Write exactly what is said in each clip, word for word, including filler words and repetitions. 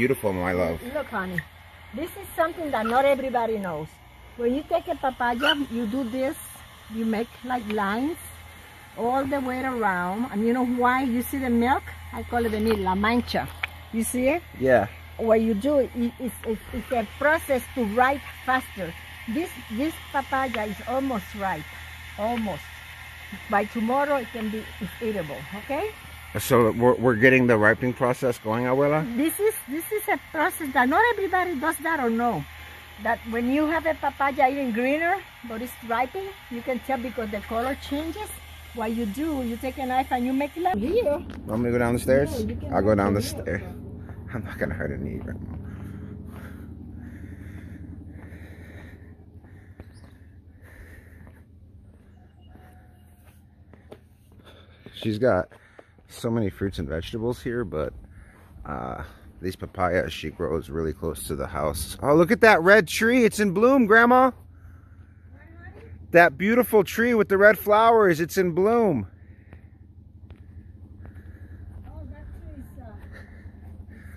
Beautiful, my love. Look, honey, this is something that not everybody knows. When you take a papaya, you do this, you make like lines all the way around. And you know why? You see the milk? I call it the milk, La Mancha. You see it? Yeah. What you do is it's, it's, it's a process to ripe faster. This, this papaya is almost ripe, almost. By tomorrow, it can be it's eatable, okay? So we're, we're getting the ripening process going, Abuela? This is, this is a process that not everybody does that or no. That when you have a papaya even greener, but it's ripening, you can tell because the color changes. What you do, you take a knife and you make it like here. Want me to go down the stairs? No, I'll go down the stairs. I'm not going to hurt a knee right now. She's got so many fruits and vegetables here, but uh, these papayas she grows really close to the house. Oh, look at that red tree. It's in bloom, Grandma. That beautiful tree with the red flowers. It's in bloom. Oh, that tree is, uh,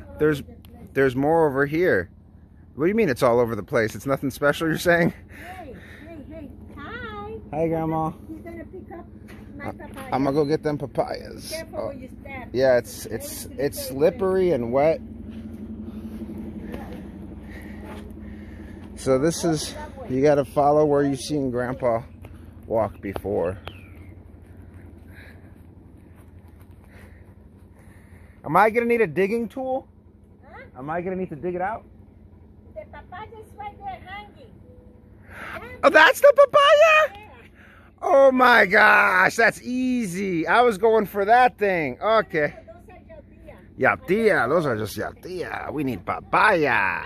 all there's, over the place. There's more over here. What do you mean it's all over the place? It's nothing special, you're saying? Hey, hey, hey. Hi. Hi, Grandma. He's going to pick up. I'm gonna go get them papayas. Be careful where you stand. Yeah, it's it's it's slippery and wet. So this is, you gotta follow where you've seen Grandpa walk before. Am I gonna need a digging tool? Huh? Am I gonna need to dig it out? The papaya is right there hanging. Oh, that's the papaya? Yeah. Oh my gosh, that's easy. I was going for that thing. Okay. Yatia, those are just yatia. We need papaya.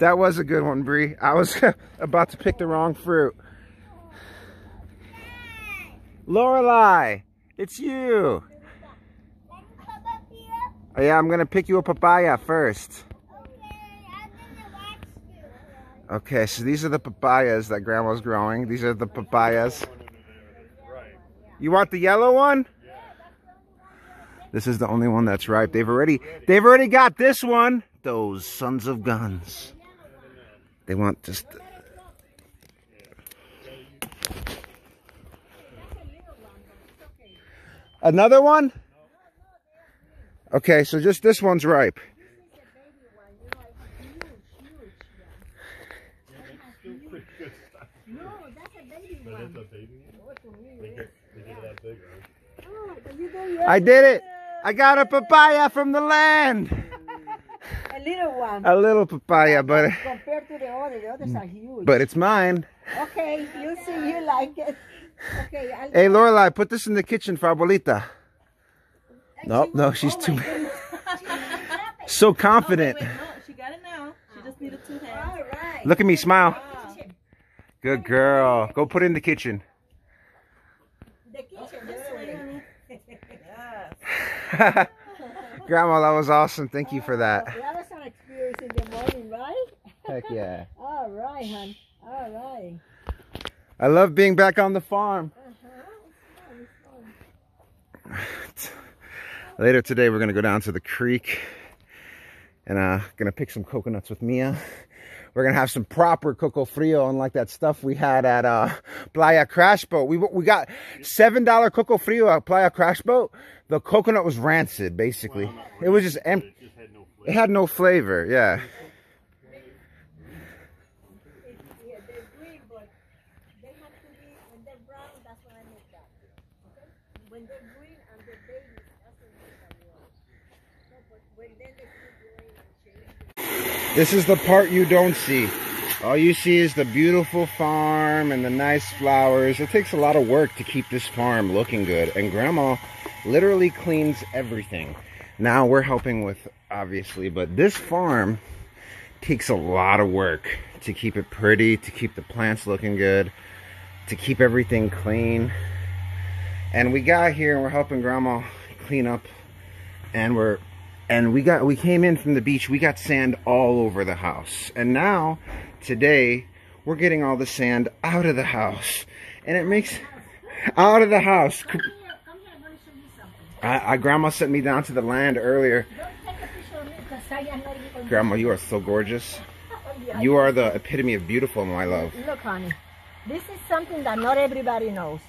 That was a good one, Bree. I was about to pick the wrong fruit. Lorelai, it's you. Oh, yeah, I'm going to pick you a papaya first. Okay, so these are the papayas that Grandma's growing. These are the papayas. You want the yellow one? This is the only one that's ripe. They've already they've already got this one. Those sons of guns. They want just... Another one? Okay, so just this one's ripe. I did it! I got a papaya from the land! A little one. A little papaya, but... Compared to the other, the others are huge. But it's mine. Okay, you see, you like it. Okay, I'll... Hey, Lorelai, put this in the kitchen for Abuelita. No, no, she's too... So confident. Oh, wait, no, she got it now. She just needed two hands. All right. Look at me, smile. Wow. Good girl. Go put it in the kitchen. The kitchen, this way. Grandma, that was awesome. Thank you for that. That was an experience in the morning, right? Heck yeah. All right, hon. All right. I love being back on the farm. Uh-huh. Later today, we're going to go down to the creek and uh, going to pick some coconuts with Mia. We're going to have some proper coco frio, unlike that stuff we had at uh, Playa Crash Boat. We we got seven dollar coco frio at Playa Crash Boat. The coconut was rancid, basically. Well, it was just empty. It, just had no it had no flavor, yeah. This is the part you don't see. All you see is the beautiful farm and the nice flowers. It takes a lot of work to keep this farm looking good. And Grandma literally cleans everything. Now we're helping with, obviously, but this farm takes a lot of work to keep it pretty, to keep the plants looking good, to keep everything clean. And we got here and we're helping Grandma clean up, and we're And we got we came in from the beach. We got sand all over the house. And now, today, we're getting all the sand out of the house. And it makes... Out of the house. Come here, come here, let me show you something. I, I, Grandma sent me down to the land earlier. Don't take a picture of me because Grandma, you are so gorgeous. You are the epitome of beautiful, my love. Look, honey, this is something that not everybody knows.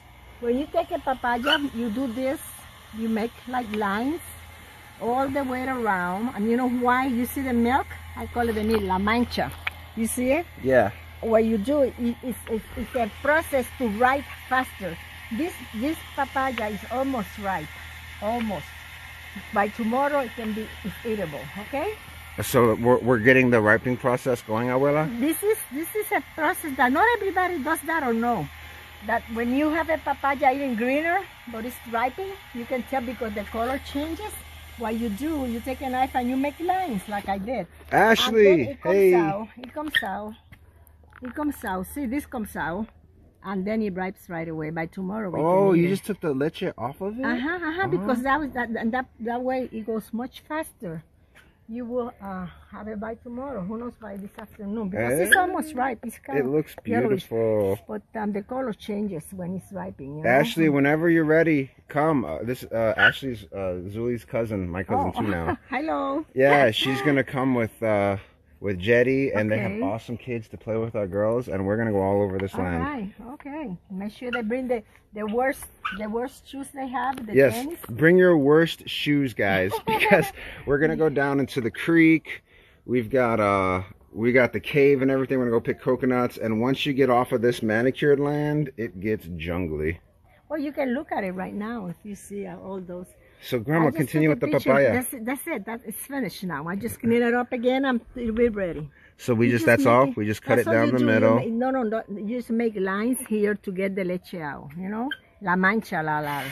When you take a papaya, you do this, you make like lines all the way around. And you know why? You see the milk? I call it the milk, La Mancha. You see it? Yeah. What you do is it, it, it, it's a process to ripe faster. This, this papaya is almost ripe, almost. By tomorrow, it can be it's eatable, okay? So we're, we're getting the ripening process going, Abuela? This is, this is a process that not everybody does that or no. That when you have a papaya even greener, but it's ripening, you can tell because the color changes. What you do, you take a knife and you make lines like I did. Ashley, and then it comes hey. out, it comes out, it comes out. See, this comes out. And then it ripes right away. By tomorrow. We oh, you it. just took the leche off of it? Uh-huh, uh-huh, oh. Because that was that, and that that way it goes much faster. You will uh, have it by tomorrow. Who knows by this afternoon? Because hey. it's almost ripe. It's kind it of looks beautiful. Yellowish. But um, the color changes when it's ripening. You know? Ashley, whenever you're ready, come. Uh, this uh, Ashley's uh, Zuli's cousin, my cousin oh. too now. Hello. Yeah, she's gonna come with. Uh, With Jetty, and okay. they have awesome kids to play with our girls, and we're gonna go all over this all land. Right. Okay. Make sure they bring the the worst the worst shoes they have. The yes. Tennis. Bring your worst shoes, guys, because we're gonna go down into the creek. We've got uh we got the cave and everything. We're gonna go pick coconuts, and once you get off of this manicured land, it gets jungly. Well, you can look at it right now if you see uh, all those. So, Grandma, continue with the picture. papaya. That's, that's it. That, it's finished now. I just clean it up again. I'm, it'll be ready. So, we just, just that's all? It, we just cut it down the do. middle? Make, no, no, no. You just make lines here to get the leche out, you know? La mancha, la, la.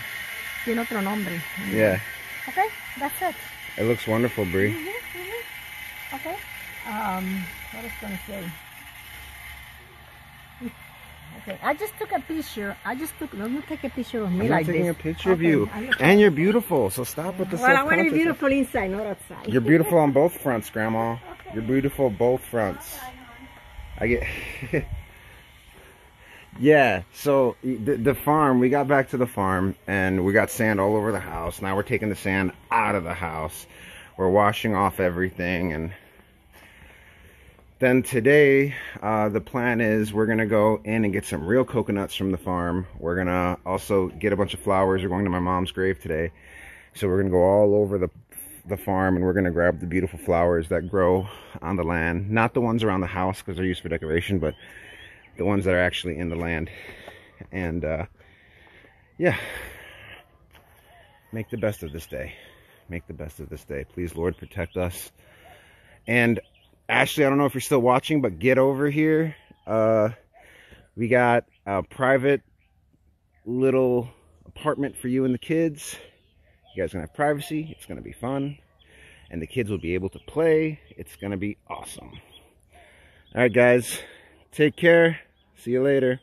Tiene otro nombre. Yeah. Okay, that's it. It looks wonderful, Bree. Mm-hmm, mm-hmm. Okay. Um, what was I going to say? Okay, I just took a picture. I just took. Let me take a picture of me I'm like this. I'm taking a picture okay, of you, and you're beautiful. So stop with the self-conscious. Well, I want to be beautiful inside, not outside. You're beautiful on both fronts, Grandma. Okay. You're beautiful both fronts. I get. Yeah. So the, the farm. We got back to the farm, and we got sand all over the house. Now we're taking the sand out of the house. We're washing off everything, and. Then today, uh, the plan is we're gonna go in and get some real coconuts from the farm. We're gonna also get a bunch of flowers. We're going to my mom's grave today. So we're gonna go all over the, the farm, and we're gonna grab the beautiful flowers that grow on the land. Not the ones around the house because they're used for decoration, but the ones that are actually in the land. And uh, yeah, make the best of this day. Make the best of this day. Please, Lord, protect us. And Ashley, I don't know if you're still watching, but get over here. Uh, we got a private little apartment for you and the kids. You guys are going to have privacy. It's going to be fun. And the kids will be able to play. It's going to be awesome. All right, guys. Take care. See you later.